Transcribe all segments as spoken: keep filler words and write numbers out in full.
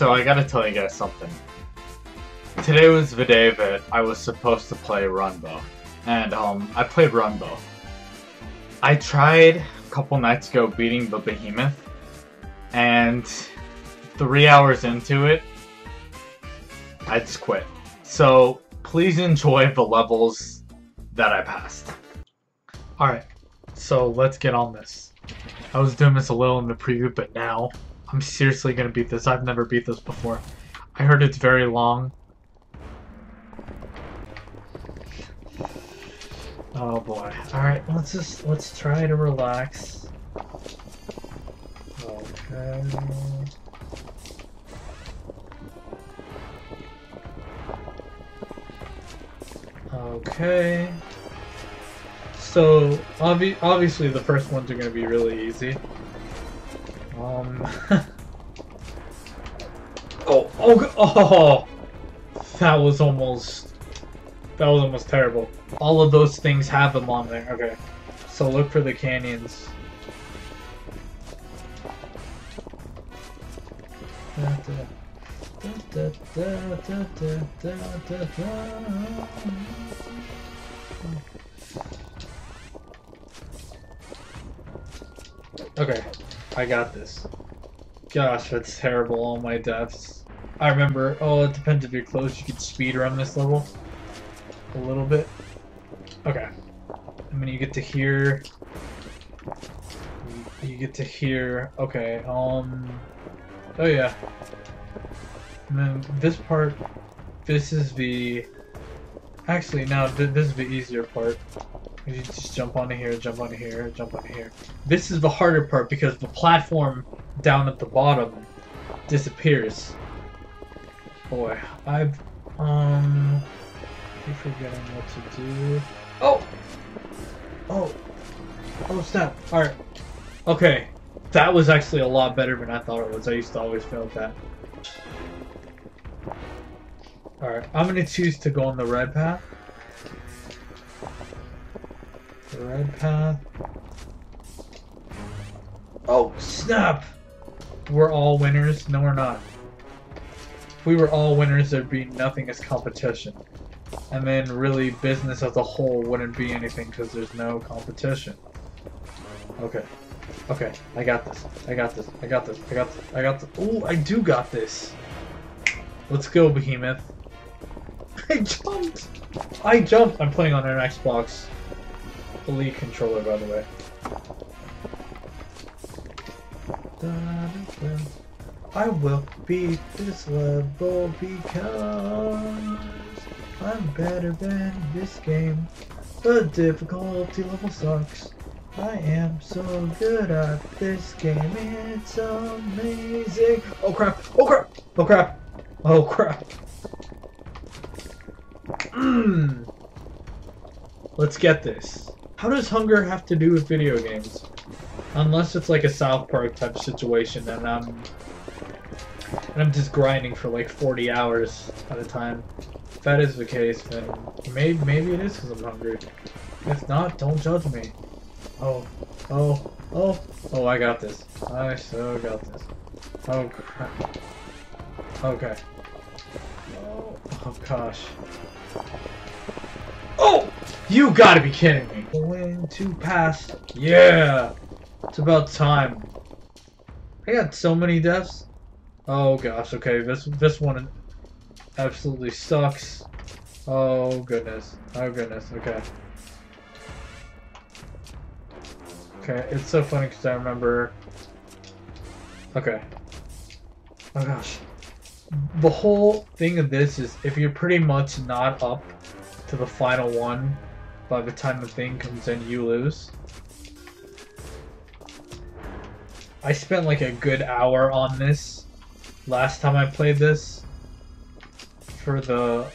so I gotta tell you guys something. Today was the day that I was supposed to play Runbow, and um, I played Runbow. I tried a couple nights ago beating the Behemoth, and three hours into it, I just quit. So please enjoy the levels that I passed. Alright, so let's get on this. I was doing this a little in the preview, but now I'm seriously gonna beat this. I've never beat this before. I heard it's very long. Oh boy. Alright, let's just, let's try to relax. Okay. Okay. So, obvi obviously the first ones are going to be really easy. Um. oh, oh, oh! That was almost... That was almost terrible. All of those things have them on there. Okay. So look for the canyons. Da, da. Da, da, da, da, da, da, da. Okay, I got this. Gosh, that's terrible, all my deaths. I remember, oh, it depends if you're close, you could speedrun this level a little bit. Okay, I mean, you get to hear, you get to hear, okay, um, oh yeah. And then this part, this is the, actually no, th this is the easier part. You just jump onto here, jump onto here, jump onto here. This is the harder part because the platform down at the bottom disappears. Boy, I've, um, I keep forgetting what to do. Oh! Oh! Oh snap, alright. Okay, that was actually a lot better than I thought it was. I used to always fail at that. Alright, I'm gonna choose to go on the red path. The red path. Oh, snap! We're all winners. No, we're not. If we were all winners, there'd be nothing as competition. And then, really, business as a whole wouldn't be anything because there's no competition. Okay. Okay, I got this. I got this. I got this. I got this. I got this. Ooh, I do got this! Let's go, Behemoth. I jumped! I jumped! I'm playing on an Xbox Elite controller, by the way. I will beat this level because I'm better than this game. The difficulty level sucks. I am so good at this game. It's amazing. Oh crap! Oh crap! Oh crap! Oh crap. Mmm. Let's get this. How does hunger have to do with video games? Unless it's like a South Park type situation and I'm and I'm just grinding for like forty hours at a time. If that is the case, then maybe maybe it is because I'm hungry. If not, don't judge me. Oh, oh, oh, oh, I got this. I so got this. Oh crap. Okay. Oh, oh gosh. Oh! You gotta be kidding me! Win to pass. Yeah! It's about time. I got so many deaths. Oh gosh, okay, this this one absolutely sucks. Oh goodness. Oh goodness, okay. Okay, it's so funny because I remember... Okay. Oh gosh. The whole thing of this is if you're pretty much not up to the final one by the time the thing comes in, you lose. I spent like a good hour on this last time I played this for the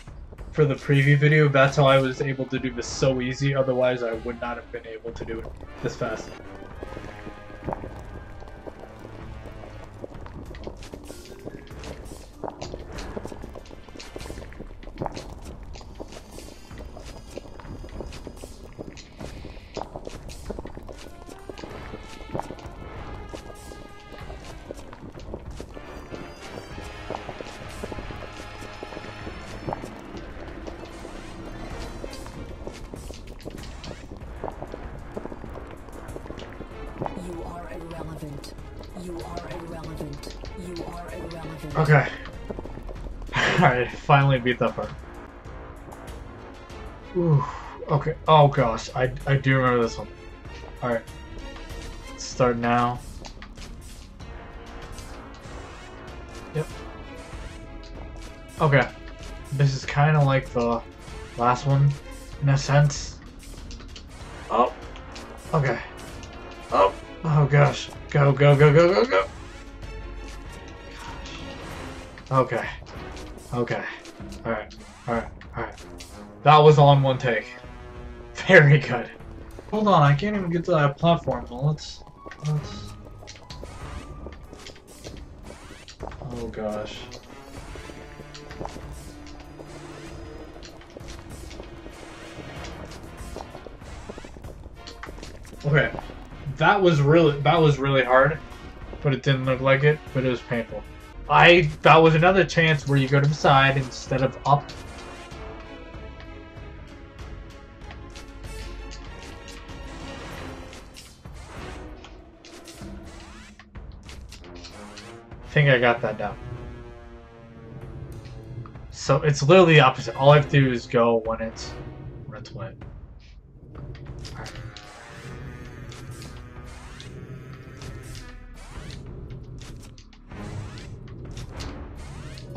for the preview video. That's how I was able to do this so easy, otherwise I would not have been able to do it this fast. Okay. Alright, finally beat that part. Ooh, okay. Oh gosh, I, I do remember this one. Alright. Start now. Yep. Okay. This is kind of like the last one, in a sense. Oh. Okay. Oh. Oh gosh. Go, go, go, go, go, go! Gosh. Okay. Okay. Alright. Alright. Alright. That was on one take. Very good. Hold on, I can't even get to that platform. Well, let's... let's... Oh gosh. Okay, that was really that was really hard, but it didn't look like it. But it was painful. I that was another chance where you go to the side instead of up. I think I got that down. So it's literally the opposite. All I have to do is go when it's when it's wet.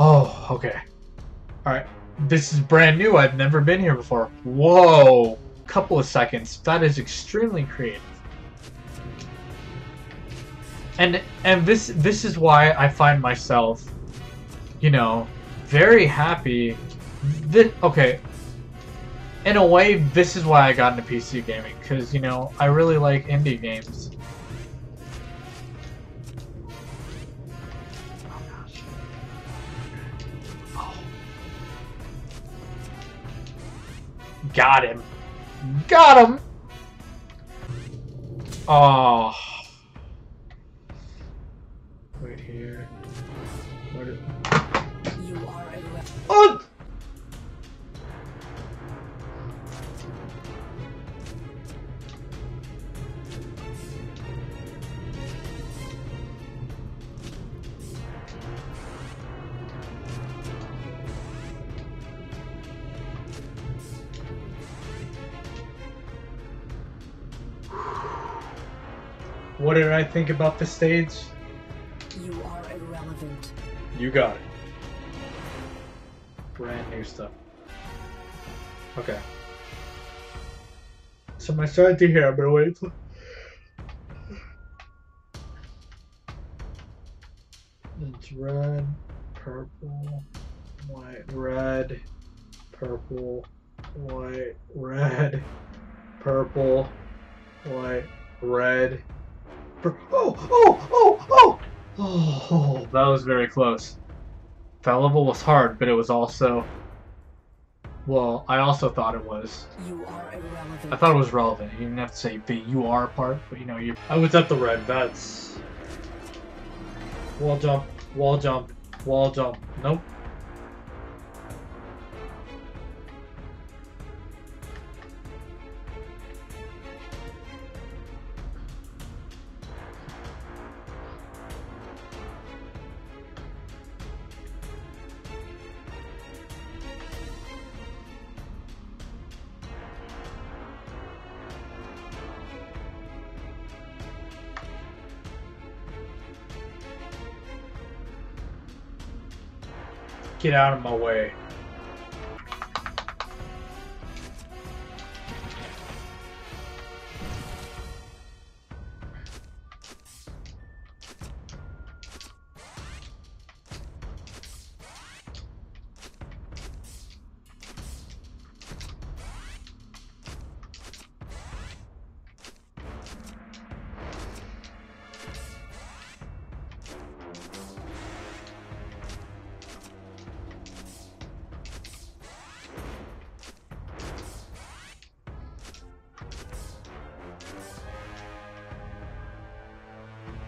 Oh, okay. Alright. This is brand new. I've never been here before. Whoa! Couple of seconds. That is extremely creative. And and this this is why I find myself, you know, very happy. This, okay. In a way, this is why I got into P C gaming. Because, you know, I really like indie games. Got him. Got him! Oh. Wait here. Where is... You are a left. Oh! What did I think about the stage? You are irrelevant. You got it. Brand new stuff. Okay. So my side to here, I'm gonna wait. It's red, purple, white, red, purple, white, red, purple, white, red. Oh, oh, oh, oh! Oh, that was very close. That level was hard, but it was also... Well, I also thought it was. You are irrelevant. I thought it was relevant. You didn't have to say the you are part, but you know, you... I was at the red, that's... Wall jump, wall jump, wall jump. Nope. Get out of my way.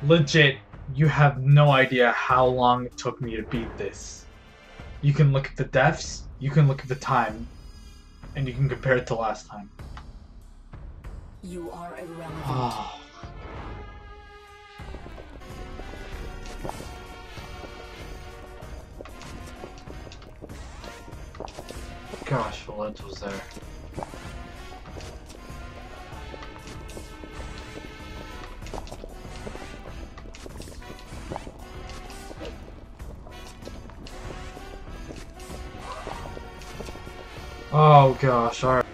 Legit, you have no idea how long it took me to beat this. You can look at the deaths, you can look at the time, and you can compare it to last time. You are irrelevant. Oh. Gosh, Valente was there. Oh gosh, alright.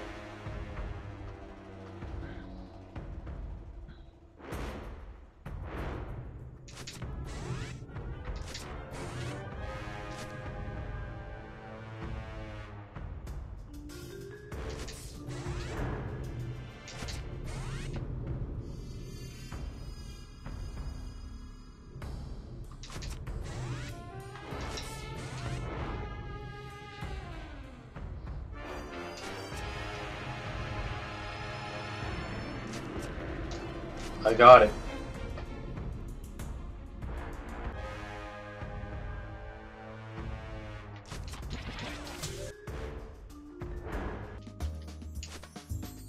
I got it.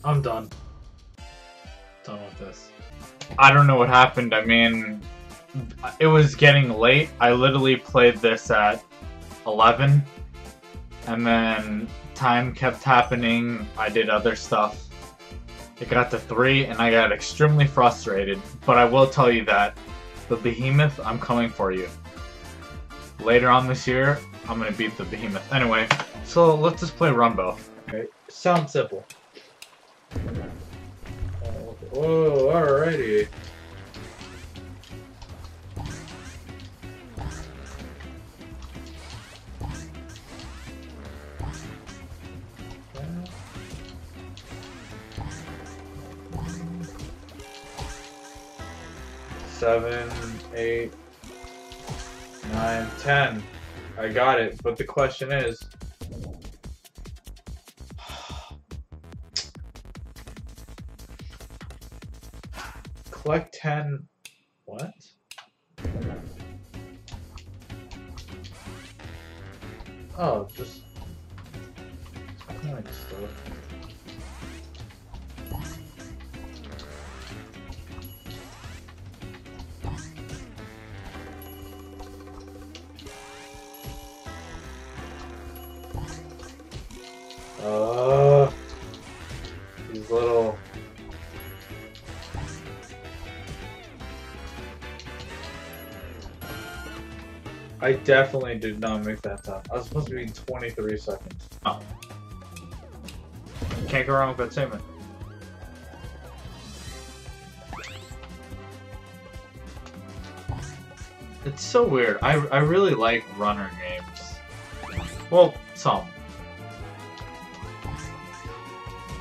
I'm done. Done with this. I don't know what happened. I mean, it was getting late. I literally played this at eleven, and then time kept happening. I did other stuff. It got to three, and I got extremely frustrated, but I will tell you that the Behemoth, I'm coming for you. Later on this year, I'm gonna beat the Behemoth. Anyway, so let's just play Runbow. Okay. Sounds simple. Oh, alrighty. Seven, eight, nine, ten. I got it, but the question is, collect ten. What? Oh, just kind of stuff. Uh, these little I definitely did not make that time. I was supposed to be twenty-three seconds. Oh. Can't go wrong with that statement. It's so weird. I, I really like runner games. Well, some.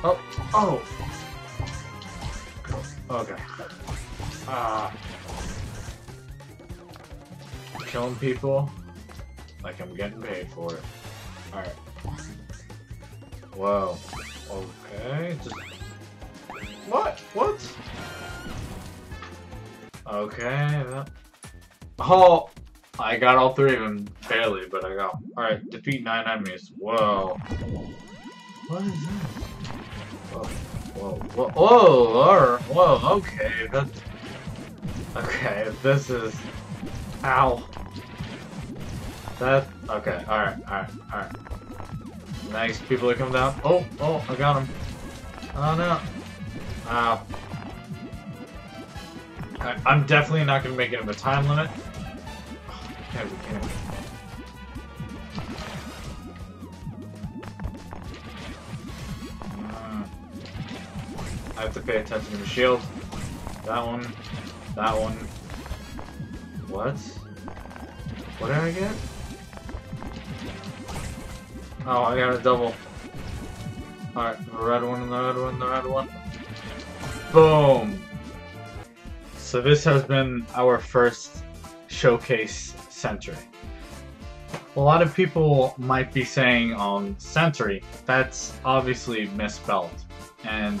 Oh, oh! Okay. Ah. Uh, killing people like I'm getting paid for it. Alright. Whoa. Okay. Just... What? What? Okay. That... Oh! I got all three of them. Barely, but I got them. Alright. Defeat nine enemies. Whoa. What is that? Whoa, whoa, whoa, whoa, whoa, okay, that's, okay, this is, ow, that, okay, alright, alright, alright, nice, people are coming down, oh, oh, I got him, oh no, ow, I, I'm definitely not going to make it in the time limit, okay, we can't, I have to pay attention to the shield. That one. That one. What? What did I get? Oh, I got a double. Alright, the red one, the red one, the red one. Boom! So this has been our first Showcase Senturii. A lot of people might be saying, um, Senturii. That's obviously misspelled. And...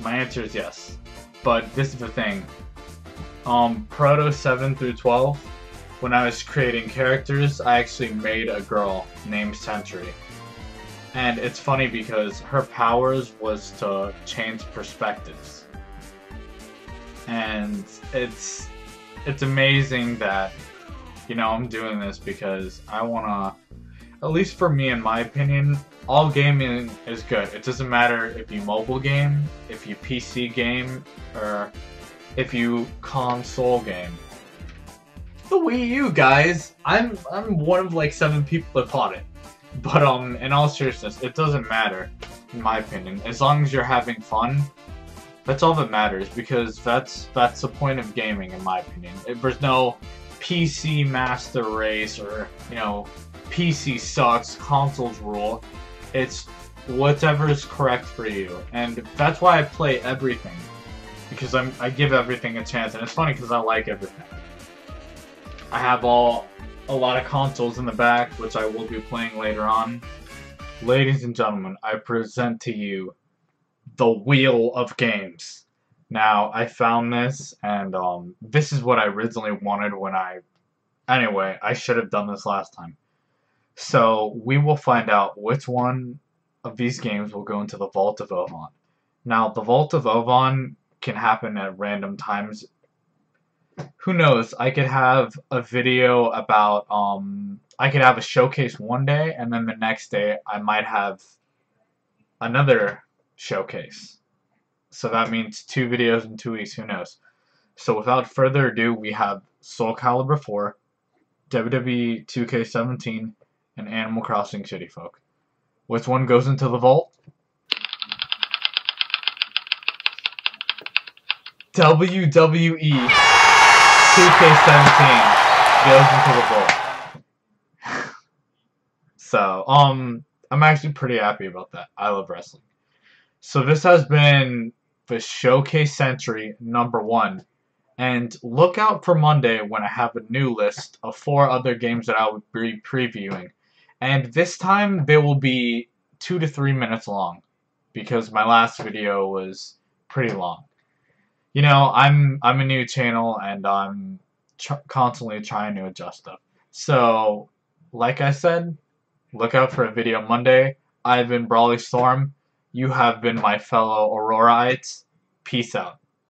my answer is yes, but this is the thing. Um, Proto seven through twelve, when I was creating characters, I actually made a girl named Senturii. And it's funny because her powers was to change perspectives. And it's, it's amazing that, you know, I'm doing this because I wanna... at least for me, in my opinion, all gaming is good. It doesn't matter if you mobile game, if you P C game, or if you console game. The Wii U, guys, I'm I'm one of like seven people that bought it. But um, in all seriousness, it doesn't matter, in my opinion. As long as you're having fun, that's all that matters, because that's that's the point of gaming, in my opinion. It, there's no P C master race or, you know, P C sucks, consoles rule. It's whatever is correct for you, and that's why I play everything, because I'm I give everything a chance, and it's funny because I like everything. I have all a lot of consoles in the back, which I will be playing later on. Ladies and gentlemen, I present to you the Wheel of Games. Now, I found this, and um, this is what I originally wanted when I... Anyway, I should have done this last time. So, we will find out which one of these games will go into the Vault of Ovean. Now, the Vault of Ovean can happen at random times. Who knows? I could have a video about, um... I could have a showcase one day, and then the next day I might have another showcase. So that means two videos in two weeks, who knows. So without further ado, we have Soul Calibur four, W W E two K seventeen, and Animal Crossing City Folk. Which one goes into the vault? W W E two K seventeen goes into the vault. So, um, I'm actually pretty happy about that. I love wrestling. So this has been the Showcase Senturii number one. And look out for Monday when I have a new list of four other games that I will be previewing. And this time they will be two to three minutes long, because my last video was pretty long. You know, I'm, I'm a new channel, and I'm ch constantly trying to adjust stuff. So, like I said, look out for a video Monday. I've been Broly Storm. You have been my fellow Auroraites. Peace out.